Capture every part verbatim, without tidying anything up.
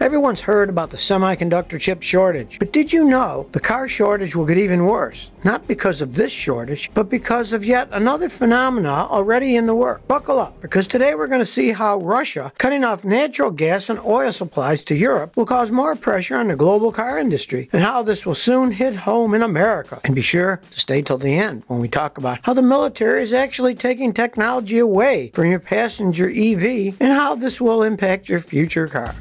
Everyone's heard about the semiconductor chip shortage, but did you know the car shortage will get even worse? Not because of this shortage, but because of yet another phenomena already in the works. Buckle up, because today we're going to see how Russia cutting off natural gas and oil supplies to Europe will cause more pressure on the global car industry, and how this will soon hit home in America. And be sure to stay till the end when we talk about how the military is actually taking technology away from your passenger E V, and how this will impact your future car.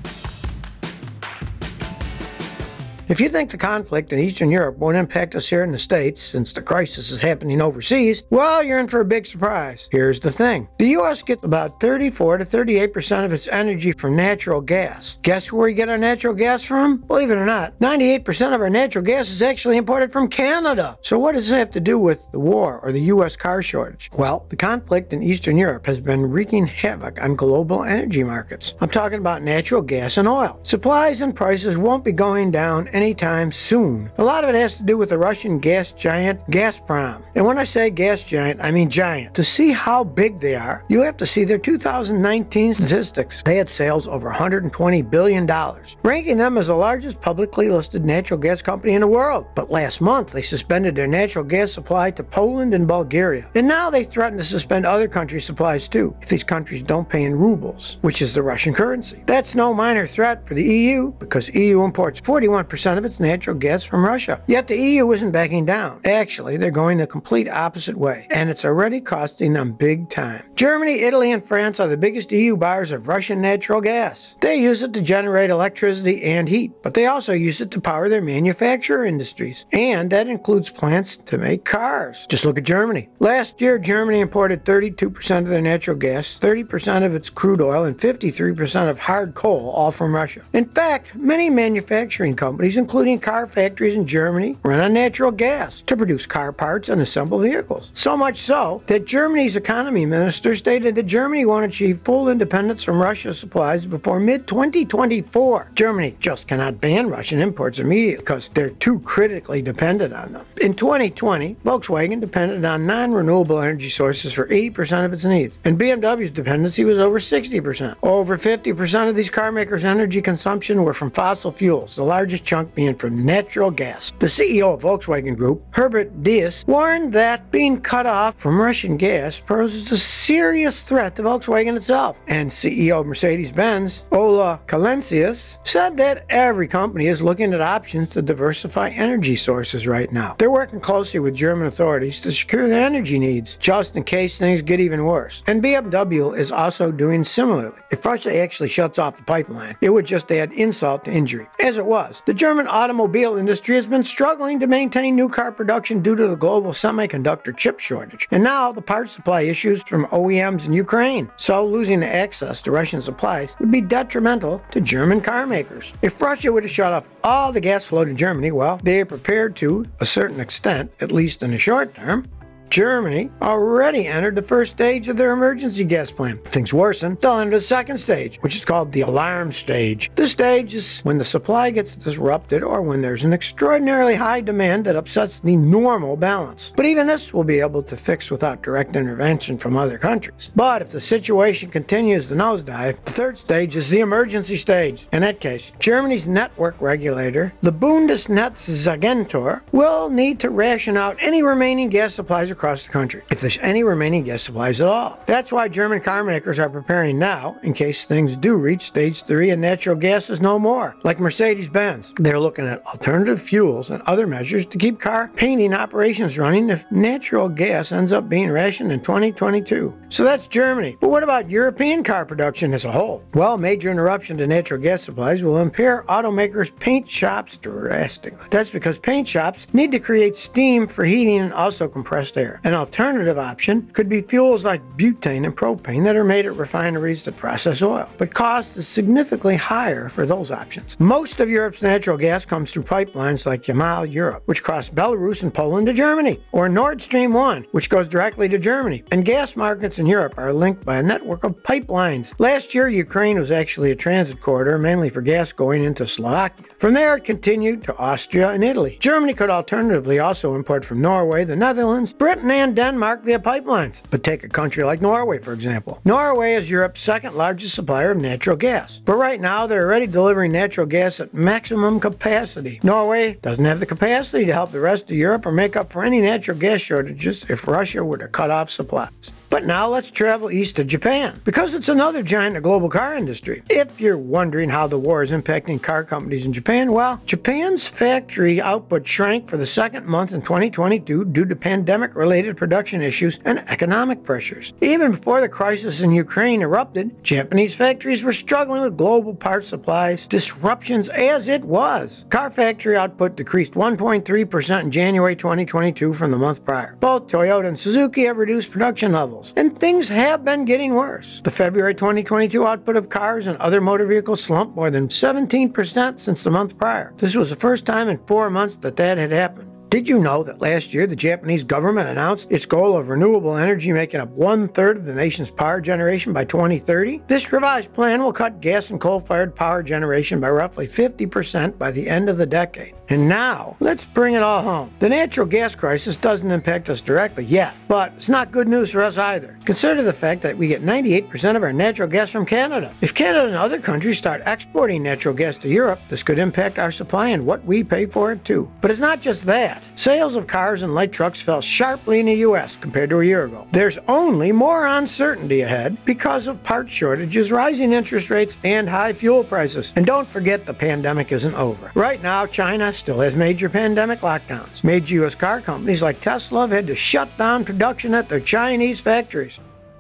If you think the conflict in Eastern Europe won't impact us here in the States, since the crisis is happening overseas, well, you're in for a big surprise. Here's the thing. The U S gets about thirty-four to thirty-eight percent of its energy from natural gas. Guess where we get our natural gas from? Believe it or not, ninety-eight percent of our natural gas is actually imported from Canada. So what does it have to do with the war or the U S car shortage? Well, the conflict in Eastern Europe has been wreaking havoc on global energy markets. I'm talking about natural gas and oil. Supplies and prices won't be going down anytime soon. A lot of it has to do with the Russian gas giant Gazprom. And when I say gas giant, I mean giant. To see how big they are, you have to see their two thousand nineteen statistics. They had sales over one hundred twenty billion dollars, ranking them as the largest publicly listed natural gas company in the world. But last month, they suspended their natural gas supply to Poland and Bulgaria. And now they threaten to suspend other countries' supplies too, if these countries don't pay in rubles, which is the Russian currency. That's no minor threat for the E U, because E U imports forty-one percent of its natural gas from Russia. Yet the E U isn't backing down. Actually, they're going the complete opposite way, and it's already costing them big time. Germany, Italy, and France are the biggest E U buyers of Russian natural gas. They use it to generate electricity and heat, but they also use it to power their manufacturer industries, and that includes plants to make cars. Just look at Germany. Last year, Germany imported thirty-two percent of their natural gas, thirty percent of its crude oil, and fifty-three percent of hard coal, all from Russia. In fact, many manufacturing companies, including car factories in Germany, run on natural gas to produce car parts and assemble vehicles. So much so that Germany's economy minister stated that Germany won't achieve full independence from Russia's supplies before mid twenty twenty-four. Germany just cannot ban Russian imports immediately because they're too critically dependent on them. In twenty twenty, Volkswagen depended on non-renewable energy sources for eighty percent of its needs, and B M W's dependency was over sixty percent. Over fifty percent of these car makers' energy consumption were from fossil fuels, the largest chunk being from natural gas. The C E O of Volkswagen Group, Herbert Diess, warned that being cut off from Russian gas poses a serious threat to Volkswagen itself. And C E O of Mercedes-Benz, Ola Källenius, said that every company is looking at options to diversify energy sources right now. They're working closely with German authorities to secure their energy needs, just in case things get even worse. And B M W is also doing similarly. If Russia actually shuts off the pipeline, it would just add insult to injury. As it was, the German The German automobile industry has been struggling to maintain new car production due to the global semiconductor chip shortage, and now the parts supply issues from O E Ms in Ukraine. So losing access to Russian supplies would be detrimental to German car makers. If Russia were to shut off all the gas flow to Germany, well, they are prepared to, a certain extent, at least in the short term. Germany already entered the first stage of their emergency gas plan. If things worsen, they'll enter the second stage, which is called the alarm stage. This stage is when the supply gets disrupted or when there's an extraordinarily high demand that upsets the normal balance. But even this will be able to fix without direct intervention from other countries. But if the situation continues to nosedive, the third stage is the emergency stage. In that case, Germany's network regulator, the Bundesnetzagentur, will need to ration out any remaining gas supplies across the country, if there's any remaining gas supplies at all. That's why German car makers are preparing now in case things do reach stage three and natural gas is no more. Like Mercedes-Benz, they're looking at alternative fuels and other measures to keep car painting operations running if natural gas ends up being rationed in twenty twenty-two. So that's Germany. But what about European car production as a whole? Well, major interruption to natural gas supplies will impair automakers' paint shops drastically. That's because paint shops need to create steam for heating and also compressed air. An alternative option could be fuels like butane and propane that are made at refineries that process oil, but cost is significantly higher for those options. Most of Europe's natural gas comes through pipelines like Yamal Europe, which cross Belarus and Poland to Germany, or Nord Stream one, which goes directly to Germany. And gas markets in Europe are linked by a network of pipelines. Last year, Ukraine was actually a transit corridor, mainly for gas going into Slovakia. From there, it continued to Austria and Italy. Germany could alternatively also import from Norway, the Netherlands, Britain, Britain and Denmark via pipelines. But take a country like Norway, for example. Norway is Europe's second largest supplier of natural gas. But right now, they're already delivering natural gas at maximum capacity. Norway doesn't have the capacity to help the rest of Europe or make up for any natural gas shortages if Russia were to cut off supplies. But now let's travel east to Japan, because it's another giant in the global car industry. If you're wondering how the war is impacting car companies in Japan, well, Japan's factory output shrank for the second month in twenty twenty-two due to pandemic-related production issues and economic pressures. Even before the crisis in Ukraine erupted, Japanese factories were struggling with global parts supplies disruptions as it was. Car factory output decreased one point three percent in January twenty twenty-two from the month prior. Both Toyota and Suzuki have reduced production levels. And things have been getting worse. The February twenty twenty-two output of cars and other motor vehicles slumped more than seventeen percent since the month prior. This was the first time in four months that that had happened. Did you know that last year the Japanese government announced its goal of renewable energy making up one-third of the nation's power generation by twenty thirty? This revised plan will cut gas and coal-fired power generation by roughly fifty percent by the end of the decade. And now, let's bring it all home. The natural gas crisis doesn't impact us directly yet, but it's not good news for us either. Consider the fact that we get ninety-eight percent of our natural gas from Canada. If Canada and other countries start exporting natural gas to Europe, this could impact our supply and what we pay for it too. But it's not just that. Sales of cars and light trucks fell sharply in the U S compared to a year ago. There's only more uncertainty ahead because of part shortages, rising interest rates, and high fuel prices. And don't forget, the pandemic isn't over. Right now, China still has major pandemic lockdowns. Major U S car companies like Tesla have had to shut down production at their Chinese factories.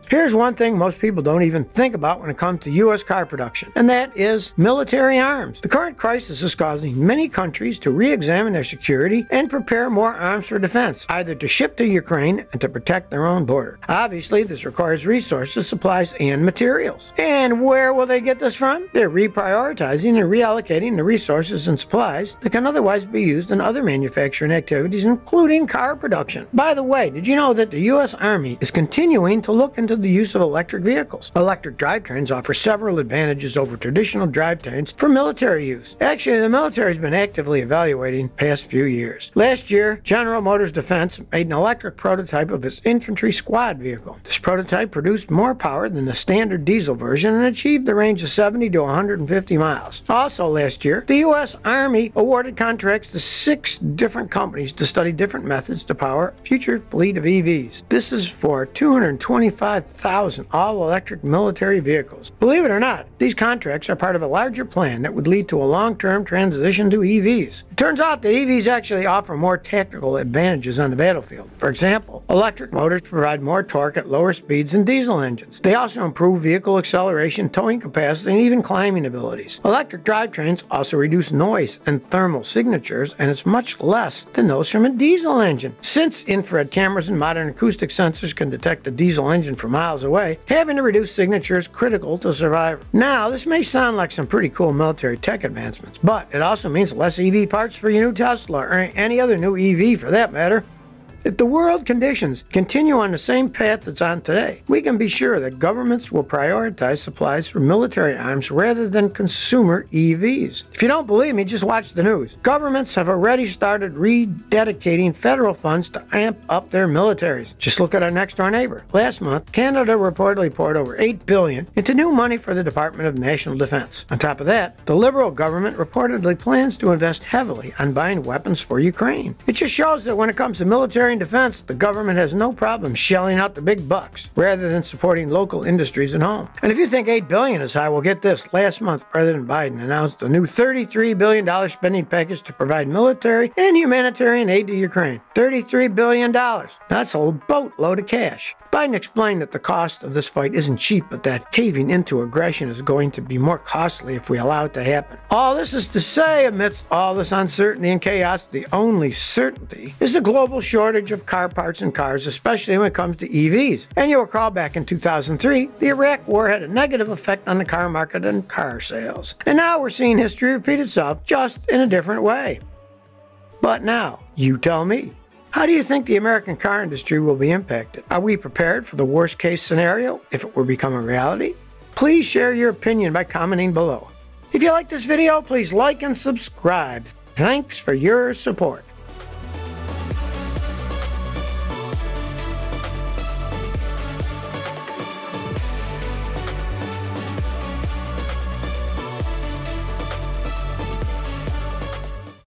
Here's one thing most people don't even think about when it comes to U S car production, and that is military arms. The current crisis is causing many countries to re-examine their security and prepare more arms for defense, either to ship to Ukraine and to protect their own border. Obviously, this requires resources, supplies, and materials. And where will they get this from? They're reprioritizing and reallocating the resources and supplies that can otherwise be used in other manufacturing activities, including car production. By the way, did you know that the U S Army is continuing to look into the use of electric vehicles? Electric drivetrains offer several advantages over traditional drivetrains for military use. Actually, the military has been actively evaluating the past few years. Last year, General Motors Defense made an electric prototype of its infantry squad vehicle. This prototype produced more power than the standard diesel version and achieved the range of seventy to one hundred fifty miles. Also last year, the U S Army awarded contracts to six different companies to study different methods to power a future fleet of E Vs. This is for two hundred twenty-five thousand all-electric military vehicles. Believe it or not, these contracts are part of a larger plan that would lead to a long-term transition to E Vs. It turns out that E Vs actually offer more tactical advantages on the battlefield. For example, electric motors provide more torque at lower speeds than diesel engines. They also improve vehicle acceleration, towing capacity, and even climbing abilities. Electric drivetrains also reduce noise and thermal signatures, and it's much less than those from a diesel engine. Since infrared cameras and modern acoustic sensors can detect a diesel engine from miles away, having to reduce signature is critical to survival. Now, this may sound like some pretty cool military tech advancements, but it also means less E V parts for your new Tesla, or any other new E V for that matter. If the world conditions continue on the same path it's on today, we can be sure that governments will prioritize supplies for military arms rather than consumer E Vs. If you don't believe me, just watch the news. Governments have already started rededicating federal funds to amp up their militaries. Just look at our next-door neighbor. Last month, Canada reportedly poured over eight billion dollars into new money for the Department of National Defense. On top of that, the Liberal government reportedly plans to invest heavily on buying weapons for Ukraine. It just shows that when it comes to military defense, the government has no problem shelling out the big bucks rather than supporting local industries at home. And if you think eight billion dollars is high, well, get this. Last month, President Biden announced a new thirty-three billion dollars spending package to provide military and humanitarian aid to Ukraine. thirty-three billion dollars. That's a boatload of cash. Biden explained that the cost of this fight isn't cheap, but that caving into aggression is going to be more costly if we allow it to happen. All this is to say, amidst all this uncertainty and chaos, the only certainty is the global shortage of car parts and cars, especially when it comes to E Vs. And you'll recall back in two thousand three, the Iraq war had a negative effect on the car market and car sales. And now we're seeing history repeat itself, just in a different way. But now, you tell me. How do you think the American car industry will be impacted? Are we prepared for the worst case scenario if it were to become a reality? Please share your opinion by commenting below. If you like this video, please like and subscribe. Thanks for your support.